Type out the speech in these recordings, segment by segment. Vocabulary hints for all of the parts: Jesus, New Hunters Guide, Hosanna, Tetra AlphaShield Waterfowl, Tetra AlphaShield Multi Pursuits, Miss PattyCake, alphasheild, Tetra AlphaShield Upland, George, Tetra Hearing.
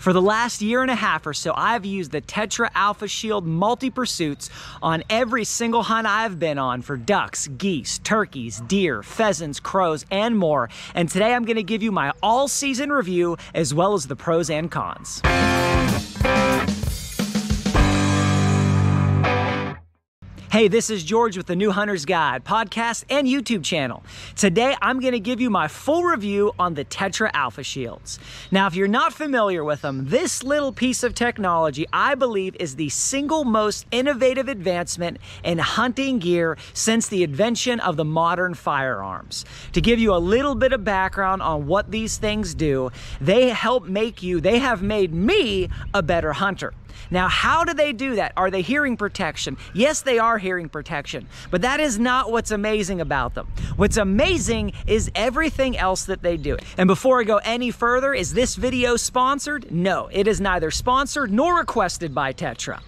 For the last year and a half or so, I've used the Tetra AlphaShield Multi Pursuits on every single hunt I've been on for ducks, geese, turkeys, deer, pheasants, crows, and more. And today I'm gonna give you my all-season review as well as the pros and cons. Hey, this is George with the New Hunters Guide podcast and YouTube channel. Today, I'm going to give you my full review on the Tetra AlphaShields. Now, if you're not familiar with them, this little piece of technology, I believe, is the single most innovative advancement in hunting gear since the invention of the modern firearms. To give you a little bit of background on what these things do, they have made me a better hunter. Now, how do they do that? Are they hearing protection? Yes, they are hearing protection, but that is not what's amazing about them. What's amazing is everything else that they do. And before I go any further, is this video sponsored? No, it is neither sponsored nor requested by Tetra.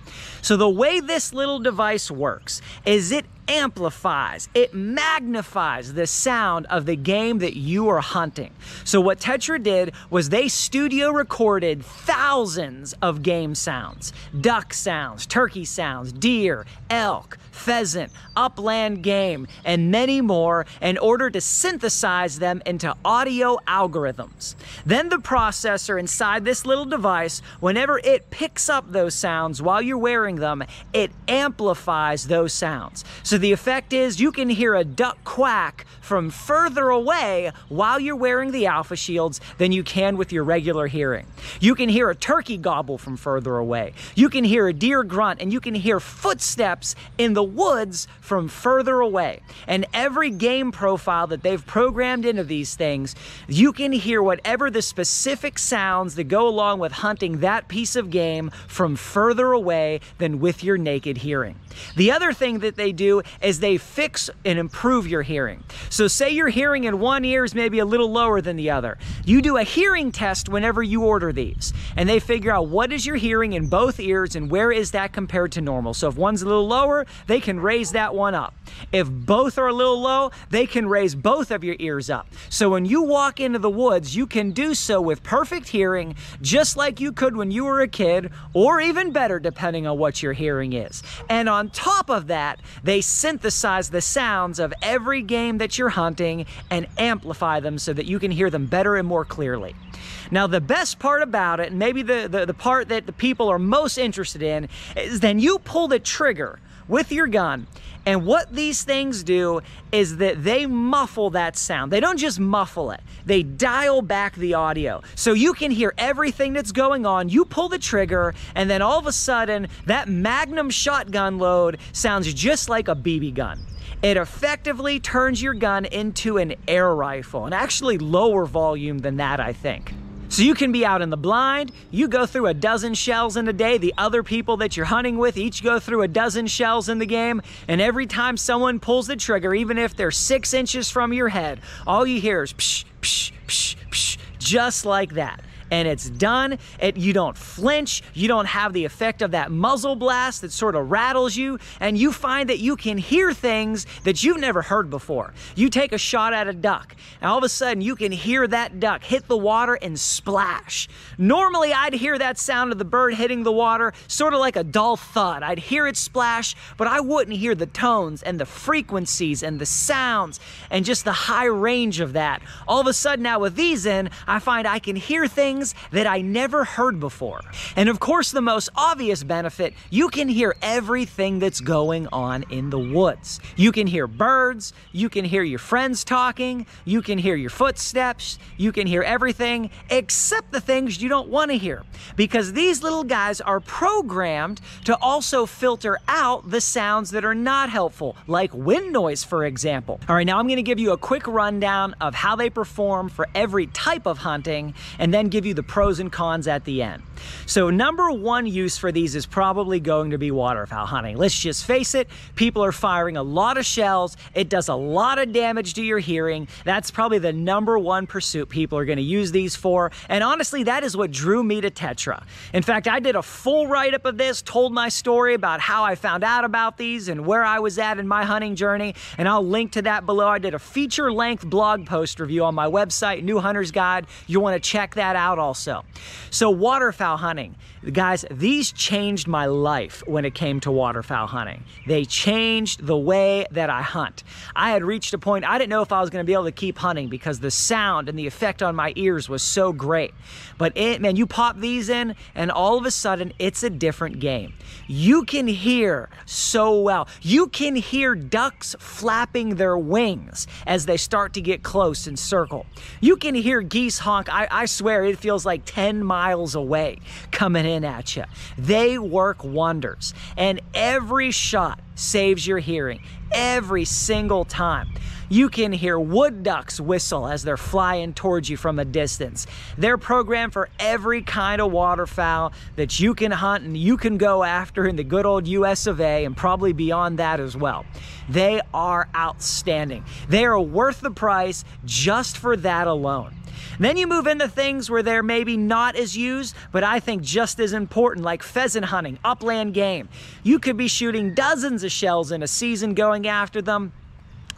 So the way this little device works is it amplifies, it magnifies the sound of the game that you are hunting. So what Tetra did was they studio recorded thousands of game sounds, duck sounds, turkey sounds, deer, elk, pheasant, upland game, and many more in order to synthesize them into audio algorithms. Then the processor inside this little device, whenever it picks up those sounds while you're wearing them, it amplifies those sounds. So the effect is you can hear a duck quack from further away while you're wearing the AlphaShields than you can with your regular hearing. You can hear a turkey gobble from further away. You can hear a deer grunt, and you can hear footsteps in the woods from further away. And every game profile that they've programmed into these things, you can hear whatever the specific sounds that go along with hunting that piece of game from further away than with your naked hearing. The other thing that they do is they fix and improve your hearing. So say your hearing in one ear is maybe a little lower than the other. You do a hearing test whenever you order these, and they figure out what is your hearing in both ears and where is that compared to normal. So if one's a little lower, they can raise that one up. If both are a little low, they can raise both of your ears up. So when you walk into the woods, you can do so with perfect hearing, just like you could when you were a kid, or even better depending on what your hearing is. And on top of that, they synthesize the sounds of every game that you're hunting and amplify them so that you can hear them better and more clearly. Now, the best part about it, and maybe the part that the people are most interested in, is then you pull the trigger with your gun, and what these things do is that they muffle that sound. They don't just muffle it, they dial back the audio. So you can hear everything that's going on. You pull the trigger, and then all of a sudden, that Magnum shotgun load sounds just like a BB gun. It effectively turns your gun into an air rifle, and actually lower volume than that, I think. So you can be out in the blind, you go through a dozen shells in a day, the other people that you're hunting with each go through a dozen shells in the game, and every time someone pulls the trigger, even if they're 6 inches from your head, all you hear is psh, psh, psh, psh, just like that. And it's done. You don't flinch, you don't have the effect of that muzzle blast that sort of rattles you, and you find that you can hear things that you've never heard before. You take a shot at a duck, and all of a sudden you can hear that duck hit the water and splash. Normally I'd hear that sound of the bird hitting the water, sort of like a dull thud. I'd hear it splash, but I wouldn't hear the tones and the frequencies and the sounds and just the high range of that. All of a sudden now with these in, I find I can hear things that I never heard before. And of course, the most obvious benefit, you can hear everything that's going on in the woods. You can hear birds, you can hear your friends talking, you can hear your footsteps, you can hear everything except the things you don't want to hear, because these little guys are programmed to also filter out the sounds that are not helpful, like wind noise, for example. All right, now I'm going to give you a quick rundown of how they perform for every type of hunting, and then give you the pros and cons at the end. So number one use for these is probably going to be waterfowl hunting. Let's just face it, people are firing a lot of shells. It does a lot of damage to your hearing. That's probably the number one pursuit people are going to use these for. And honestly, that is what drew me to Tetra. In fact, I did a full write-up of this, told my story about how I found out about these and where I was at in my hunting journey, and I'll link to that below. I did a feature-length blog post review on my website, New Hunters Guide. You want to check that out also. So waterfowl hunting. Guys, these changed my life when it came to waterfowl hunting. They changed the way that I hunt. I had reached a point I didn't know if I was going to be able to keep hunting because the sound and the effect on my ears was so great. But man, you pop these in and all of a sudden it's a different game. You can hear so well. You can hear ducks flapping their wings as they start to get close and circle. You can hear geese honk. I swear it feels like 10 miles away coming in at you. They work wonders, and every shot saves your hearing every single time. You can hear wood ducks whistle as they're flying towards you from a distance. They're programmed for every kind of waterfowl that you can hunt and you can go after in the good old US of A and probably beyond that as well. They are outstanding. They are worth the price just for that alone. Then you move into things where they're maybe not as used, but I think just as important, like pheasant hunting, upland game. You could be shooting dozens of shells in a season going after them,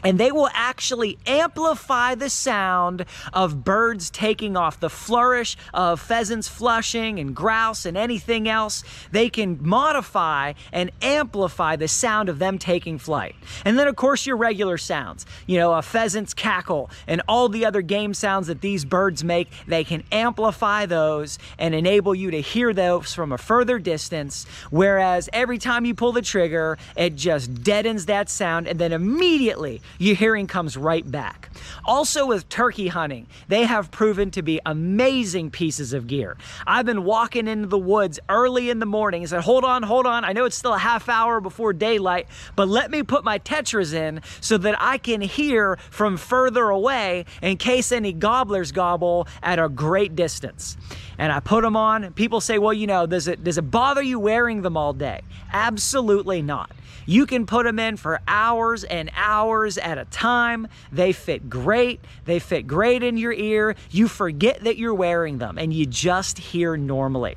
and they will actually amplify the sound of birds taking off, the flourish of pheasants flushing and grouse and anything else. They can modify and amplify the sound of them taking flight. And then of course your regular sounds, you know, a pheasant's cackle and all the other game sounds that these birds make, they can amplify those and enable you to hear those from a further distance. Whereas every time you pull the trigger, it just deadens that sound and then immediately your hearing comes right back. Also with turkey hunting, they have proven to be amazing pieces of gear. I've been walking into the woods early in the morning and said, hold on, I know it's still a half hour before daylight, but let me put my Tetras in so that I can hear from further away in case any gobblers gobble at a great distance. And I put them on. People say, well, you know, does it bother you wearing them all day? Absolutely not. You can put them in for hours and hours at a time. They fit great. They fit great in your ear. You forget that you're wearing them and you just hear normally.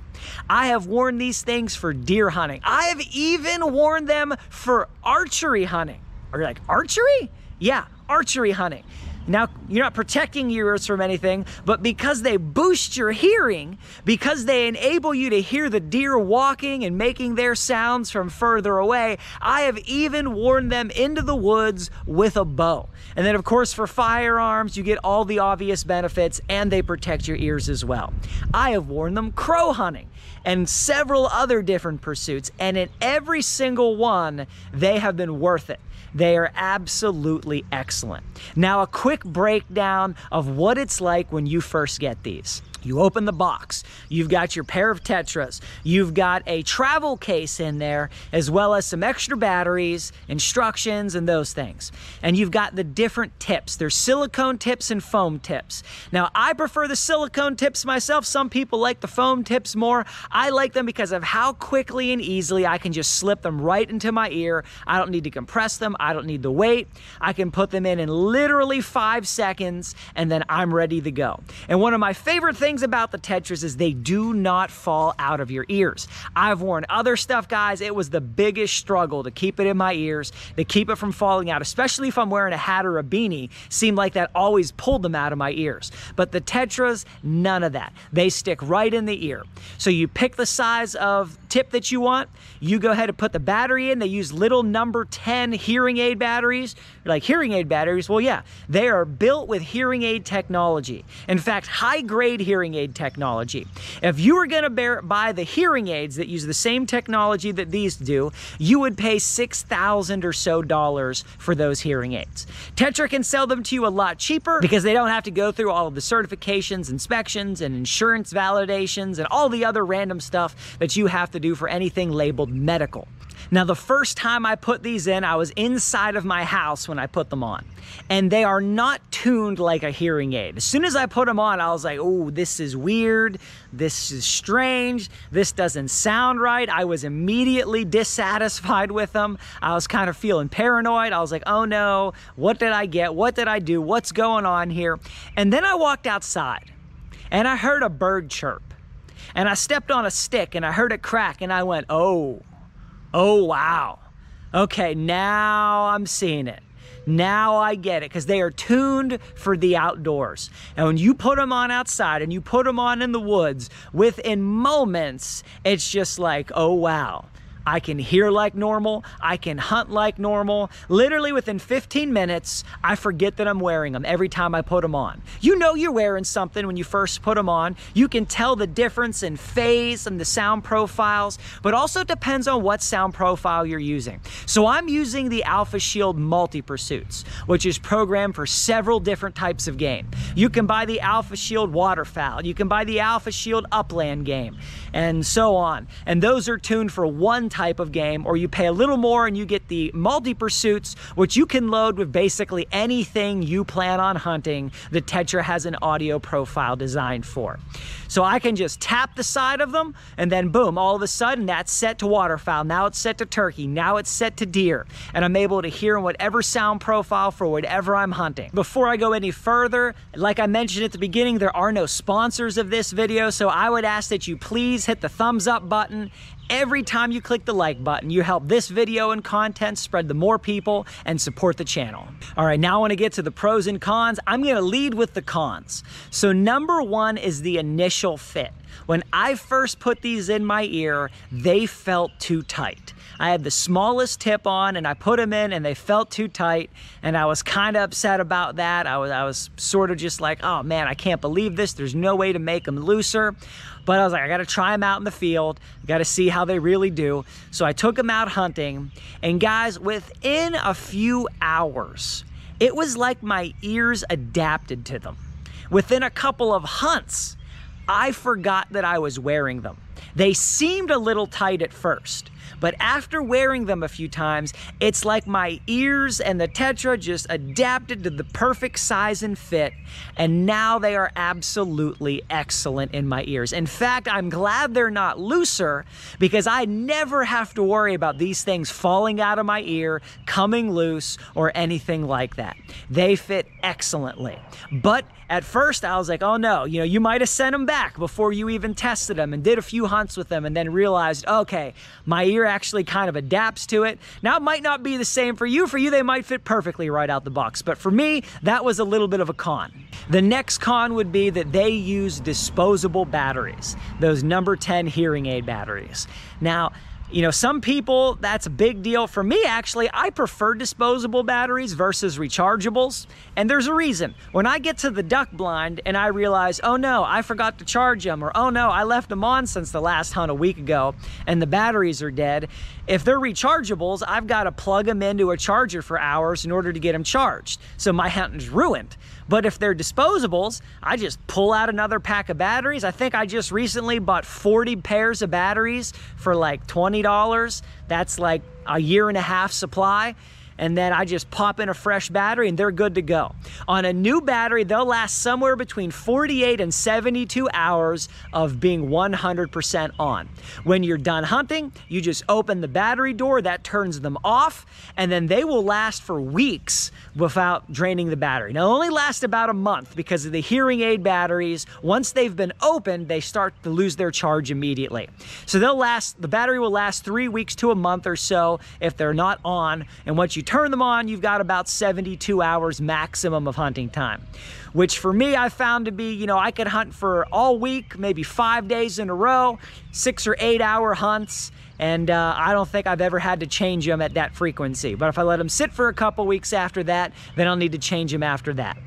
I have worn these things for deer hunting. I have even worn them for archery hunting. Are you like, archery? Yeah, archery hunting. Now, you're not protecting your ears from anything, but because they boost your hearing, because they enable you to hear the deer walking and making their sounds from further away, I have even worn them into the woods with a bow. And then, of course, for firearms, you get all the obvious benefits, and they protect your ears as well. I have worn them crow hunting and several other different pursuits, and in every single one, they have been worth it. They are absolutely excellent. Now, a quick breakdown of what it's like when you first get these. You open the box, you've got your pair of Tetras, you've got a travel case in there, as well as some extra batteries, instructions, and those things. And you've got the different tips. There's silicone tips and foam tips. Now, I prefer the silicone tips myself. Some people like the foam tips more. I like them because of how quickly and easily I can just slip them right into my ear. I don't need to compress them. I don't need to wait. I can put them in literally 5 seconds, and then I'm ready to go. And one of my favorite things about the Tetras is they do not fall out of your ears. I've worn other stuff, guys. It was the biggest struggle to keep it in my ears, to keep it from falling out, especially if I'm wearing a hat or a beanie. Seemed like that always pulled them out of my ears. But the Tetras, none of that. They stick right in the ear. So you pick the size of tip that you want. You go ahead and put the battery in. They use little number 10 hearing aid batteries. You're like, hearing aid batteries? Well, yeah, they are built with hearing aid technology. In fact, high-grade hearing aid technology. If you were going to buy the hearing aids that use the same technology that these do, you would pay $6,000 or so dollars for those hearing aids. Tetra can sell them to you a lot cheaper because they don't have to go through all of the certifications, inspections, and insurance validations, and all the other random stuff that you have to do for anything labeled medical. Now, the first time I put these in, I was inside of my house when I put them on, and they are not tuned like a hearing aid. As soon as I put them on, I was like, oh, this is weird. This is strange. This doesn't sound right. I was immediately dissatisfied with them. I was kind of feeling paranoid. I was like, oh no, what did I get? What did I do? What's going on here? And then I walked outside and I heard a bird chirp. And I stepped on a stick and I heard it crack and I went, oh wow. Okay, now I'm seeing it. Now I get it, because they are tuned for the outdoors. And when you put them on outside and you put them on in the woods, within moments, it's just like, oh wow. I can hear like normal. I can hunt like normal. Literally within 15 minutes, I forget that I'm wearing them every time I put them on. You know you're wearing something when you first put them on. You can tell the difference in phase and the sound profiles, but also depends on what sound profile you're using. So I'm using the AlphaShield Multi Pursuits, which is programmed for several different types of game. You can buy the AlphaShield Waterfowl. You can buy the AlphaShield Upland game, and so on. And those are tuned for one type of game, or you pay a little more and you get the Multi Pursuits, which you can load with basically anything you plan on hunting. The Tetra has an audio profile designed for. So I can just tap the side of them and then boom, all of a sudden that's set to waterfowl. Now it's set to turkey. Now it's set to deer. And I'm able to hear in whatever sound profile for whatever I'm hunting. Before I go any further, like I mentioned at the beginning, there are no sponsors of this video. So I would ask that you please hit the thumbs up button. Every time you click the like button, you help this video and content spread to more people and support the channel. All right, now I want to get to the pros and cons. I'm going to lead with the cons. So number one is the initial fit. When I first put these in my ear, they felt too tight. I had the smallest tip on and I put them in and they felt too tight, and I was kind of upset about that. I was sort of just like, oh man, I can't believe this. There's no way to make them looser. But I was like, I got to try them out in the field. I got to see how they really do. So I took them out hunting, and guys, within a few hours, it was like my ears adapted to them. Within a couple of hunts, I forgot that I was wearing them. They seemed a little tight at first, but after wearing them a few times, it's like my ears and the Tetra just adapted to the perfect size and fit, and now they are absolutely excellent in my ears. In fact, I'm glad they're not looser, because I never have to worry about these things falling out of my ear, coming loose, or anything like that. They fit excellently. But at first I was like, oh no, you know, you might have sent them back before you even tested them and did a few hunts with them and then realized, okay, my ear actually kind of adapts to it. Now it might not be the same for you. For you, they might fit perfectly right out the box. But for me, that was a little bit of a con. The next con would be that they use disposable batteries, those number 10 hearing aid batteries. Now, you know, some people, that's a big deal. For me, actually, I prefer disposable batteries versus rechargeables. And there's a reason. When I get to the duck blind and I realize, oh no, I forgot to charge them, or oh no, I left them on since the last hunt a week ago and the batteries are dead. If they're rechargeables, I've got to plug them into a charger for hours in order to get them charged. So my hunting's ruined. But if they're disposables, I just pull out another pack of batteries. I think I just recently bought 40 pairs of batteries for like $20. That's like a 1.5 year supply. And then I just pop in a fresh battery and they're good to go. On a new battery, they'll last somewhere between 48 and 72 hours of being 100% on. When you're done hunting, you just open the battery door, that turns them off, and then they will last for weeks without draining the battery. Now, they'll only last about a month because of the hearing aid batteries. Once they've been opened, they start to lose their charge immediately. So they'll last, the battery will last 3 weeks to a month or so if they're not on, and once you turn them on, you've got about 72 hours maximum of hunting time, which for me I found to be, you know, I could hunt for all week, maybe 5 days in a row, 6 or 8 hour hunts, and I don't think I've ever had to change them at that frequency. But if I let them sit for a couple weeks after that, then I'll need to change them after that.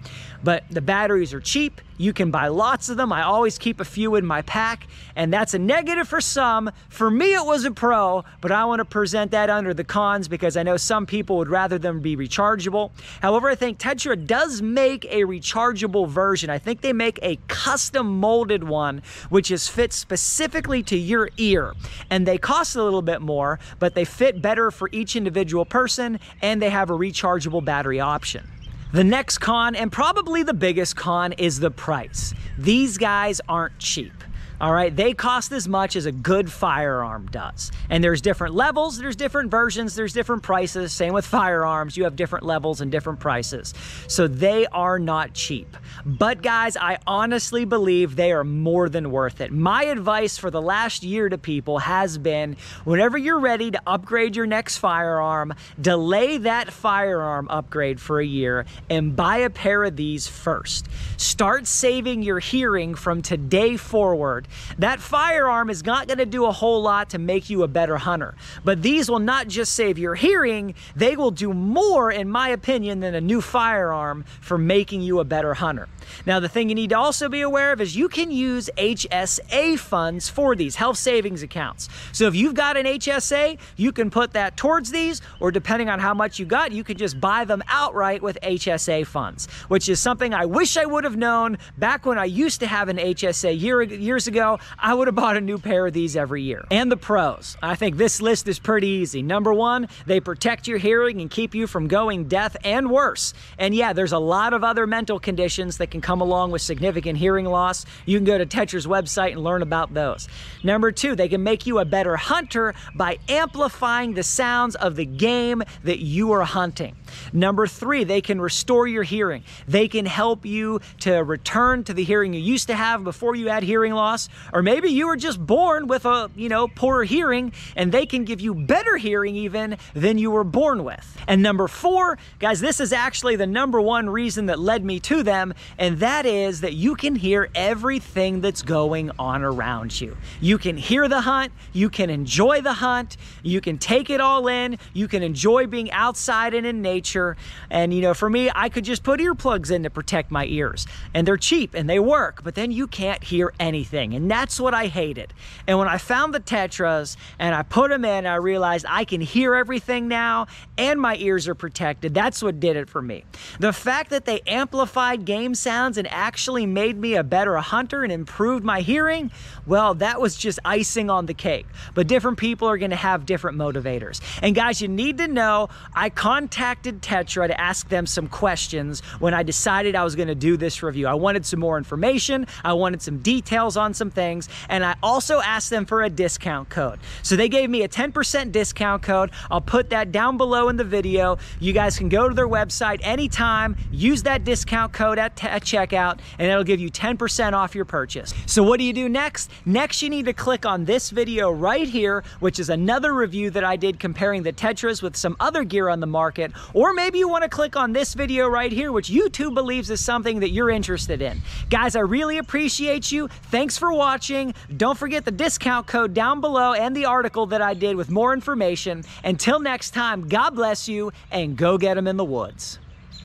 But the batteries are cheap. You can buy lots of them. I always keep a few in my pack, and that's a negative for some. For me, it was a pro, but I want to present that under the cons because I know some people would rather them be rechargeable. However, I think Tetra does make a rechargeable version. I think they make a custom molded one, which is fit specifically to your ear, and they cost a little bit more, but they fit better for each individual person, and they have a rechargeable battery option. The next con, and probably the biggest con, is the price. These guys aren't cheap. All right, they cost as much as a good firearm does. And there's different levels, there's different versions, there's different prices. Same with firearms, you have different levels and different prices. So they are not cheap. But guys, I honestly believe they are more than worth it. My advice for the last year to people has been, whenever you're ready to upgrade your next firearm, delay that firearm upgrade for a year and buy a pair of these first. Start saving your hearing from today forward. That firearm is not going to do a whole lot to make you a better hunter, but these will not just save your hearing, they will do more, in my opinion, than a new firearm for making you a better hunter. Now, the thing you need to also be aware of is you can use HSA funds for these, health savings accounts. So if you've got an HSA, you can put that towards these, or depending on how much you got, you could just buy them outright with HSA funds, which is something I wish I would have known back when I used to have an HSA years ago. I would have bought a new pair of these every year. And the pros. I think this list is pretty easy. Number one, they protect your hearing and keep you from going deaf and worse. And yeah, there's a lot of other mental conditions that can come along with significant hearing loss. You can go to Tetra's website and learn about those. Number two, they can make you a better hunter by amplifying the sounds of the game that you are hunting. Number three, they can restore your hearing. They can help you to return to the hearing you used to have before you had hearing loss, or maybe you were just born with a, poorer hearing, and they can give you better hearing even than you were born with. And number four, guys, this is actually the number one reason that led me to them, and that is that you can hear everything that's going on around you. You can hear the hunt, you can enjoy the hunt, you can take it all in, you can enjoy being outside and in nature. And for me, I could just put earplugs in to protect my ears, and they're cheap and they work, but then you can't hear anything, and that's what I hated. And when I found the Tetras and I put them in, I realized I can hear everything now and my ears are protected. That's what did it for me. The fact that they amplified game sound and actually made me a better hunter and improved my hearing, well, that was just icing on the cake. But different people are going to have different motivators. And guys, you need to know, I contacted Tetra to ask them some questions when I decided I was going to do this review. I wanted some more information, I wanted some details on some things, and I also asked them for a discount code. So they gave me a 10% discount code. I'll put that down below in the video. You guys can go to their website anytime, use that discount code at Tetra checkout, and it'll give you 10% off your purchase. So what do you do next? Next, you need to click on this video right here, which is another review that I did comparing the Tetras with some other gear on the market, or maybe you want to click on this video right here, which YouTube believes is something that you're interested in. Guys, I really appreciate you. Thanks for watching. Don't forget the discount code down below and the article that I did with more information. Until next time, God bless you, and go get them in the woods.